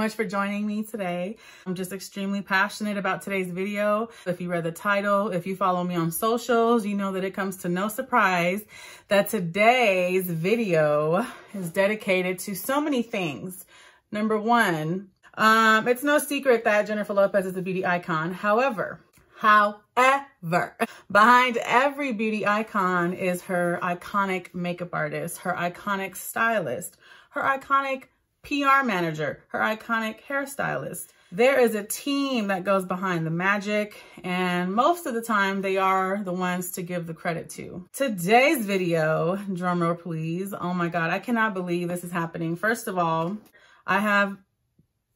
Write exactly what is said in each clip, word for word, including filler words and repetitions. much for joining me today. I'm just extremely passionate about today's video. If you read the title, if you follow me on socials, you know that it comes to no surprise that today's video is dedicated to so many things. Number one, um, it's no secret that Jennifer Lopez is a beauty icon. However, however, behind every beauty icon is her iconic makeup artist, her iconic stylist, her iconic P R manager, her iconic hairstylist. There is a team that goes behind the magic, and most of the time they are the ones to give the credit to. Today's video, drum roll please. Oh my God, I cannot believe this is happening. First of all, I have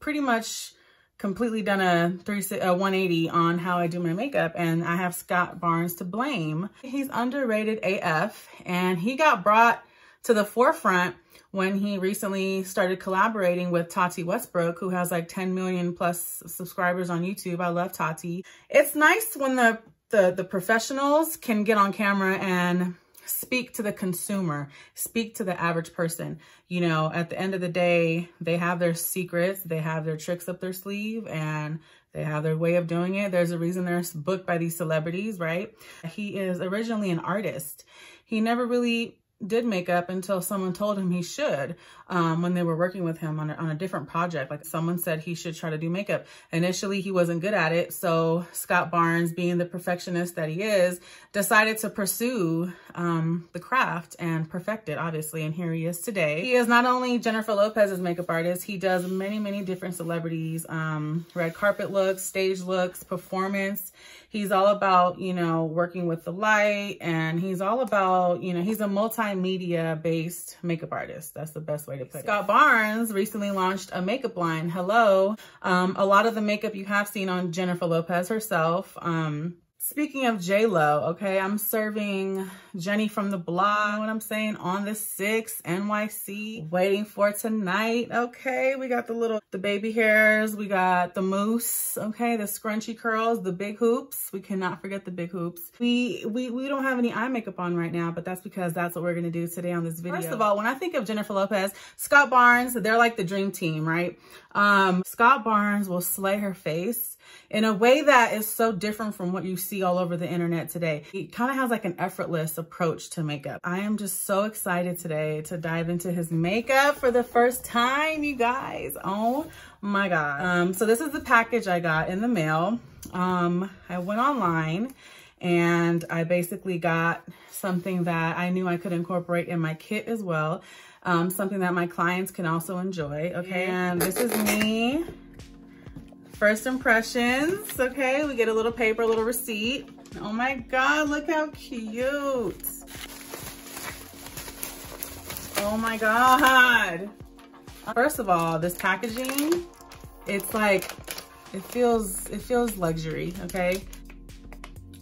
pretty much completely done a, three, a one eighty on how I do my makeup, and I have Scott Barnes to blame. He's underrated A F, and he got brought to the forefront when he recently started collaborating with Tati Westbrook, who has like ten million plus subscribers on YouTube. I love Tati. It's nice when the, the, the professionals can get on camera and speak to the consumer, speak to the average person. You know, at the end of the day, they have their secrets, they have their tricks up their sleeve, and they have their way of doing it. There's a reason they're booked by these celebrities, right? He is originally an artist. He never really did makeup until someone told him he should, um, when they were working with him on a, on a different project. Like, someone said he should try to do makeup. Initially, he wasn't good at it. So Scott Barnes, being the perfectionist that he is, decided to pursue um, the craft and perfect it, obviously. And here he is today. He is not only Jennifer Lopez's makeup artist, he does many, many different celebrities, um, red carpet looks, stage looks, performance. He's all about, you know, working with the light, and he's all about, you know, he's a multi media based makeup artist. That's the best way to put it. Scott Barnes recently launched a makeup line. Hello. Um, a lot of the makeup you have seen on Jennifer Lopez herself. Um, speaking of JLo, okay, I'm serving Jenny from the blog, you know what I'm saying, on the sixth, N Y C, waiting for tonight. Okay, we got the little, the baby hairs, we got the mousse, okay, the scrunchy curls, the big hoops. We cannot forget the big hoops. We, we, we don't have any eye makeup on right now, but that's because that's what we're gonna do today on this video. First of all, when I think of Jennifer Lopez, Scott Barnes, they're like the dream team, right? Um, Scott Barnes will slay her face in a way that is so different from what you see all over the internet today. He kind of has like an effortless approach to makeup. I am just so excited today to dive into his makeup for the first time, you guys. Oh my God. Um, so this is the package I got in the mail. Um, I went online and I basically got something that I knew I could incorporate in my kit as well. Um, something that my clients can also enjoy. Okay, and this is me. First impressions, okay? We get a little paper, a little receipt. Oh my God, look how cute. Oh my God. First of all, this packaging, it's like, it feels, it feels luxury, okay?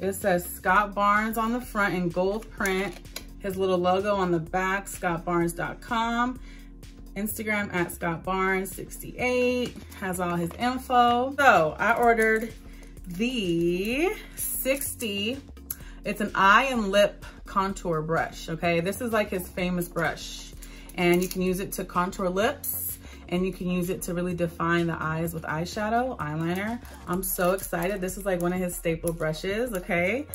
It says Scott Barnes on the front in gold print, his little logo on the back, scott barnes dot com. Instagram at Scott Barnes sixty-eight, has all his info. So I ordered the sixty, it's an eye and lip contour brush, okay? This is like his famous brush, and you can use it to contour lips, and you can use it to really define the eyes with eyeshadow, eyeliner. I'm so excited. This is like one of his staple brushes, okay?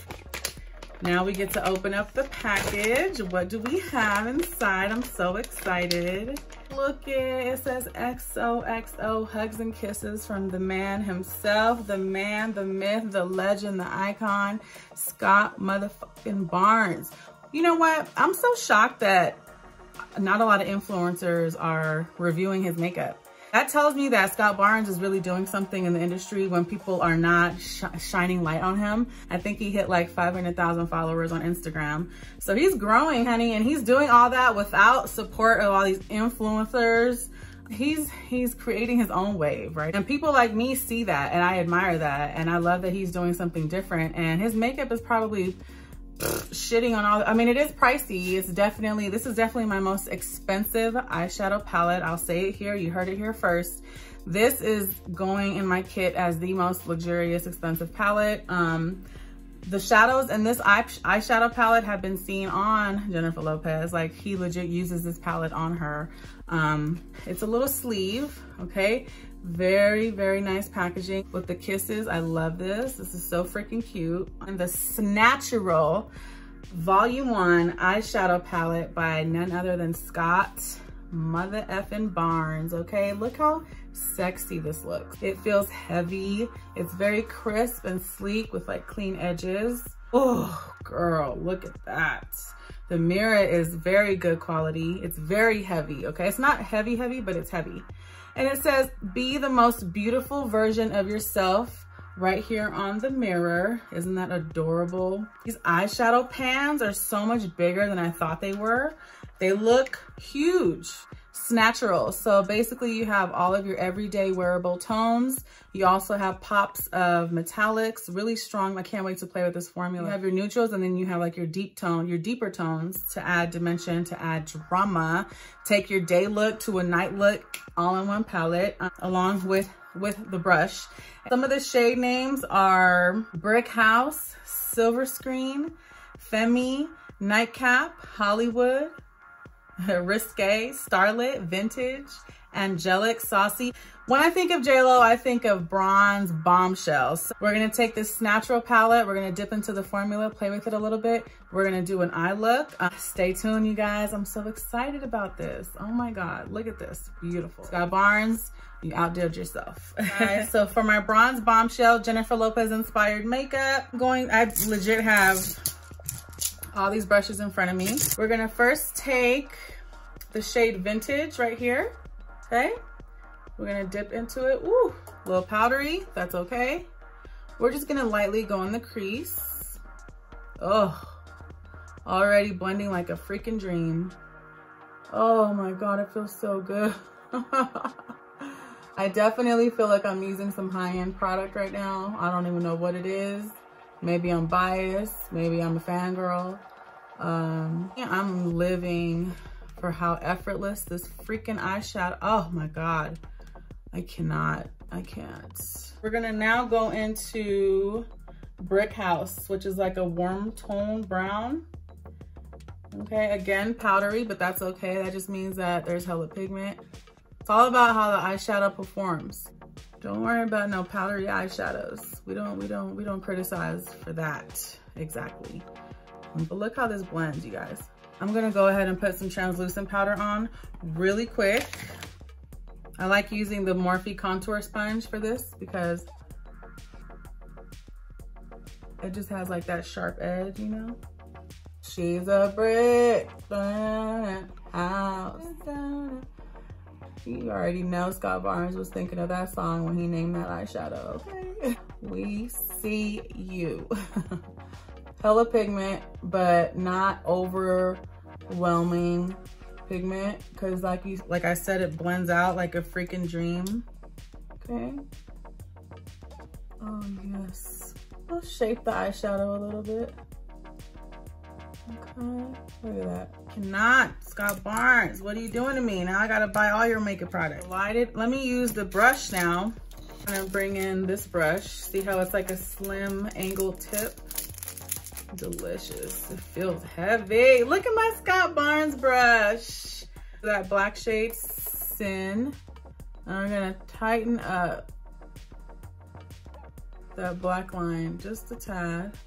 Now we get to open up the package. What do we have inside? I'm so excited. Look it, it says X O X O, hugs and kisses from the man himself, the man, the myth, the legend, the icon, Scott motherfucking Barnes. You know what? I'm so shocked that not a lot of influencers are reviewing his makeup. That tells me that Scott Barnes is really doing something in the industry when people are not sh shining light on him. I think he hit like five hundred thousand followers on Instagram. So he's growing, honey, and he's doing all that without support of all these influencers. He's he's creating his own wave, right? And people like me see that, and I admire that, and I love that he's doing something different, and his makeup is probably shitting on all, I mean, it is pricey. It's definitely, this is definitely my most expensive eyeshadow palette. I'll say it here, you heard it here first. This is going in my kit as the most luxurious, expensive palette. Um, the shadows in this eye, eyeshadow palette have been seen on Jennifer Lopez. Like, he legit uses this palette on her. Um, it's a little sleeve, okay? Very, very nice packaging with the kisses. I love this. This is so freaking cute. And the Snatural Volume one eyeshadow palette by none other than Scott Mother effing Barnes. Okay, look how sexy this looks. It feels heavy. It's very crisp and sleek with like clean edges. Oh girl, look at that. The mirror is very good quality. It's very heavy, okay? It's not heavy, heavy, but it's heavy. And it says, be the most beautiful version of yourself right here on the mirror. Isn't that adorable? These eyeshadow pans are so much bigger than I thought they were. They look huge. Snatural, so basically you have all of your everyday wearable tones. You also have pops of metallics, really strong. I can't wait to play with this formula. You have your neutrals, and then you have like your deep tone, your deeper tones to add dimension, to add drama. Take your day look to a night look, all in one palette, um, along with, with the brush. Some of the shade names are Brick House, Silver Screen, Femi, Nightcap, Hollywood, Risque, Starlit, Vintage, Angelic, Saucy. When I think of JLo, I think of Bronze Bombshells. So we're gonna take this Snatural palette, we're gonna dip into the formula, play with it a little bit. We're gonna do an eye look. Uh, stay tuned, you guys. I'm so excited about this. Oh my God, look at this, beautiful. Scott Barnes, you outdid yourself. All right, so for my Bronze Bombshell, Jennifer Lopez inspired makeup, I'm going, I legit have all these brushes in front of me. We're gonna first take the shade Vintage right here, okay? We're gonna dip into it, ooh, a little powdery, that's okay. We're just gonna lightly go in the crease. Oh, already blending like a freaking dream. Oh my God, it feels so good. I definitely feel like I'm using some high-end product right now. I don't even know what it is. Maybe I'm biased, maybe I'm a fangirl. Um, yeah, I'm living for how effortless this freaking eyeshadow, oh my God. I cannot, I can't. We're gonna now go into Brick House, which is like a warm tone brown. Okay, again, powdery, but that's okay. That just means that there's hella pigment. It's all about how the eyeshadow performs. Don't worry about no powdery eyeshadows. We don't, we don't, we don't criticize for that exactly. But look how this blends, you guys. I'm gonna go ahead and put some translucent powder on really quick. I like using the Morphe contour sponge for this because it just has like that sharp edge, you know? She's a brick house. You already know Scott Barnes was thinking of that song when he named that eyeshadow, okay? We see you. Hella pigment, but not overwhelming pigment, because like you, like I said, it blends out like a freaking dream, okay? Oh yes. I'll shape the eyeshadow a little bit. Okay, look at that. Cannot, Scott Barnes, what are you doing to me? Now I gotta buy all your makeup products. Lighted, let me use the brush now. I'm gonna bring in this brush. See how it's like a slim angle tip? Delicious, it feels heavy. Look at my Scott Barnes brush. That black shade, Sin. I'm gonna tighten up that black line just a tad.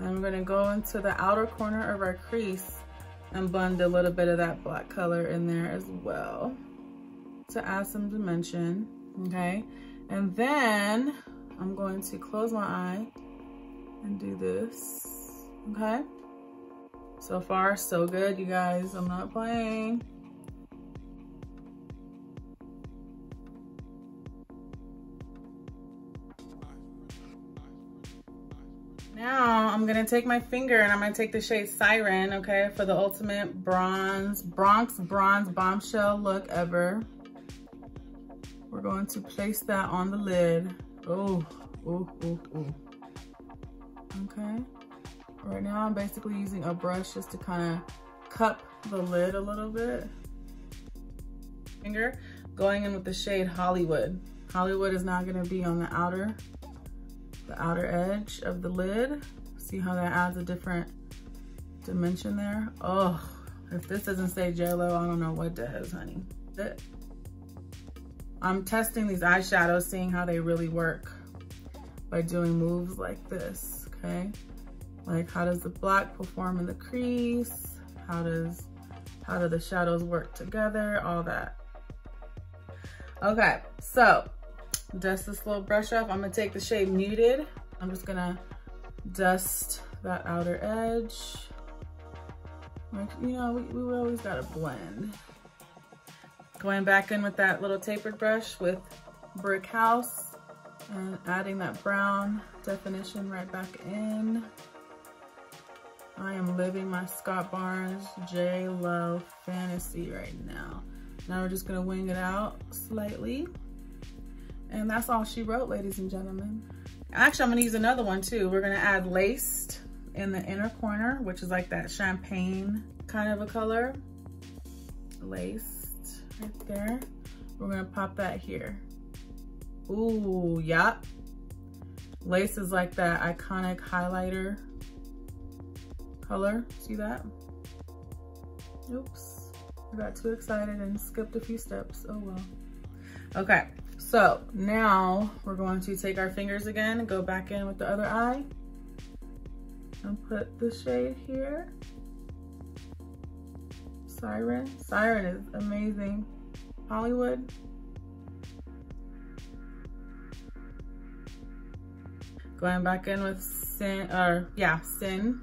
I'm gonna go into the outer corner of our crease and blend a little bit of that black color in there as well to add some dimension, okay? And then I'm going to close my eye and do this, okay? So far, so good, you guys. I'm not playing. Now I'm gonna take my finger and I'm gonna take the shade Siren, okay, for the ultimate bronze, Bronx Bronze Bombshell look ever. We're going to place that on the lid. Oh, oh, oh, oh. Okay. Right now I'm basically using a brush just to kind of cup the lid a little bit. Finger going in with the shade Hollywood. Hollywood is not gonna be on the outer. The outer edge of the lid. See how that adds a different dimension there? Oh, if this doesn't say JLo, I don't know what does, honey. It. I'm testing these eyeshadows, seeing how they really work by doing moves like this, okay? Like, how does the black perform in the crease? How does, how do the shadows work together? All that. Okay, so dust this little brush off. I'm gonna take the shade Muted. I'm just gonna dust that outer edge. Like, you know, we, we always gotta blend. Going back in with that little tapered brush with Brick House and adding that brown definition right back in. I am living my Scott Barnes JLo fantasy right now. Now we're just gonna wing it out slightly. And that's all she wrote, ladies and gentlemen. Actually, I'm gonna use another one too. We're gonna add Laced in the inner corner, which is like that champagne kind of a color. Lace. Right there. We're gonna pop that here. Ooh, yep. Lace is like that iconic highlighter color. See that? Oops, I got too excited and skipped a few steps. Oh well. Okay, so now we're going to take our fingers again and go back in with the other eye and put the shade here. Siren. Siren is amazing. Hollywood. Going back in with Sin, or yeah, Sin.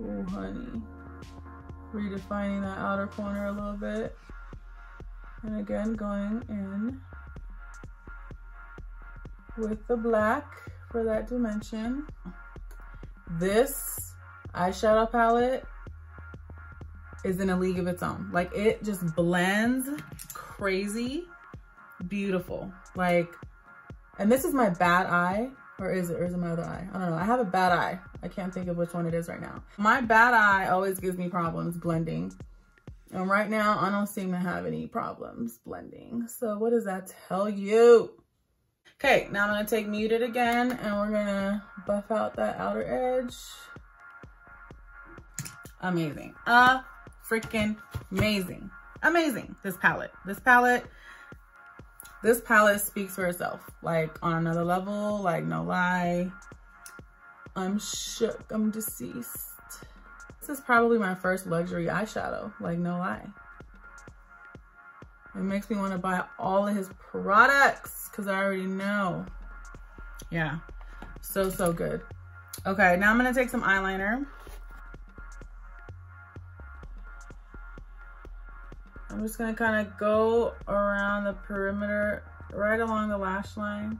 Oh, honey. Redefining that outer corner a little bit. And again, going in with the black for that dimension. This eyeshadow palette is in a league of its own. Like, it just blends crazy beautiful. Like, and this is my bad eye, or is it, or is it my other eye? I don't know, I have a bad eye. I can't think of which one it is right now. My bad eye always gives me problems blending. And right now, I don't seem to have any problems blending. So what does that tell you? Okay, now I'm gonna take Muted again, and we're gonna buff out that outer edge. Amazing. Uh, freaking amazing. Amazing, this palette. This palette, this palette speaks for itself. Like, on another level, like, no lie. I'm shook, I'm deceased. This is probably my first luxury eyeshadow, like, no lie. It makes me wanna buy all of his products, cause I already know. Yeah, so, so good. Okay, now I'm gonna take some eyeliner. I'm just gonna kind of go around the perimeter, right along the lash line.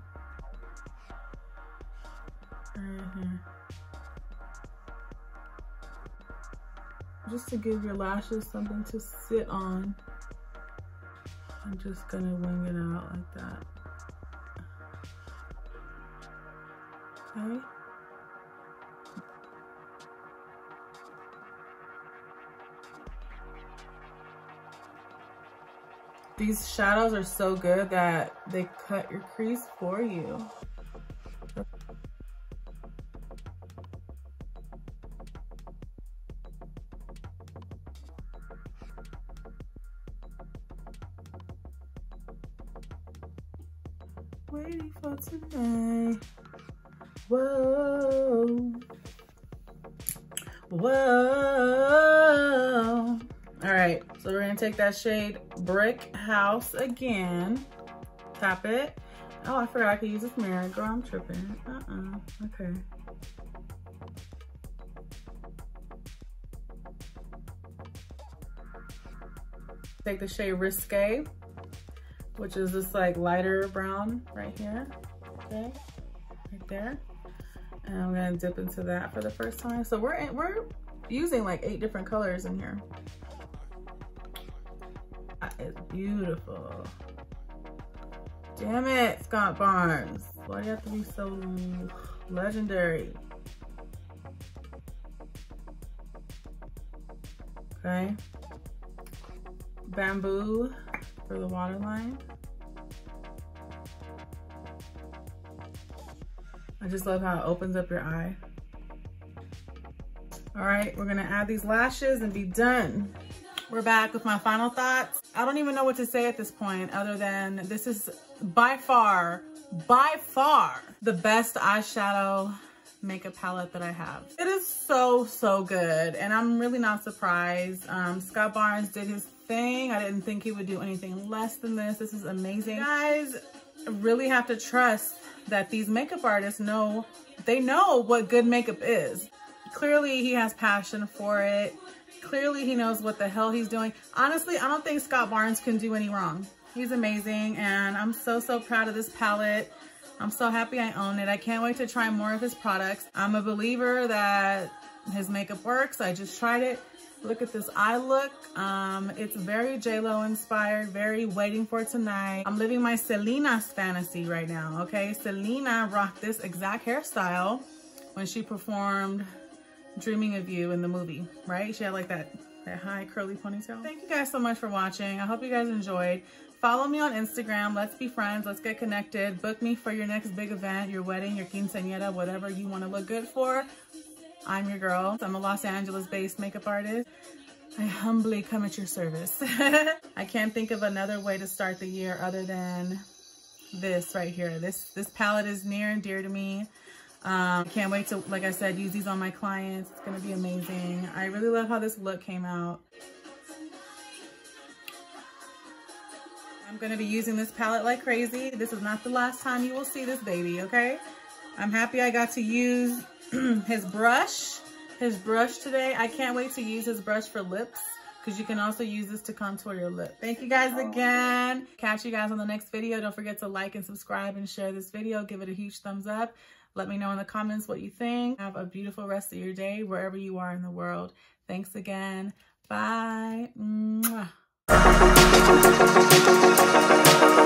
Mm-hmm. Just to give your lashes something to sit on. I'm just gonna wing it out like that. Okay. These shadows are so good that they cut your crease for you. Waiting for tonight. Whoa. Whoa. All right, so we're gonna take that shade Brick House again, tap it. Oh, I forgot I could use this mirror. Girl, I'm tripping. Uh-uh, okay. Take the shade Risque, which is this like lighter brown right here, okay, right there. And I'm gonna dip into that for the first time. So we're, we're using like eight different colors in here. It's beautiful. Damn it, Scott Barnes. Why do you have to be so legendary? Okay. Bamboo for the waterline. I just love how it opens up your eye. All right, we're gonna add these lashes and be done. We're back with my final thoughts. I don't even know what to say at this point other than this is by far, by far the best eyeshadow makeup palette that I have. It is so, so good. And I'm really not surprised. Um, Scott Barnes did his thing. I didn't think he would do anything less than this. This is amazing. You guys really have to trust that these makeup artists know, they know what good makeup is. Clearly he has passion for it. Clearly he knows what the hell he's doing. Honestly, I don't think Scott Barnes can do any wrong. He's amazing. And I'm so, so proud of this palette. I'm so happy I own it. I can't wait to try more of his products. I'm a believer that his makeup works. I just tried it. Look at this eye look. Um, it's very JLo inspired, very Waiting for Tonight. I'm living my Selena's fantasy right now, okay? Selena rocked this exact hairstyle when she performed Dreaming of You in the movie, right? She had like that, that high curly ponytail. Thank you guys so much for watching. I hope you guys enjoyed. Follow me on Instagram. Let's be friends. Let's get connected. Book me for your next big event, your wedding, your quinceañera, whatever you want to look good for. I'm your girl. I'm a Los Angeles-based makeup artist. I humbly come at your service. I can't think of another way to start the year other than this right here. This, this palette is near and dear to me. Um, can't wait to, like I said, use these on my clients. It's going to be amazing. I really love how this look came out. I'm gonna be using this palette like crazy. This is not the last time you will see this baby, okay? I'm happy I got to use his brush, his brush today. I can't wait to use his brush for lips because you can also use this to contour your lip. Thank you guys again. Catch you guys on the next video. Don't forget to like and subscribe and share this video. Give it a huge thumbs up. Let me know in the comments what you think. Have a beautiful rest of your day wherever you are in the world. Thanks again. Bye. Mwah. Thank you.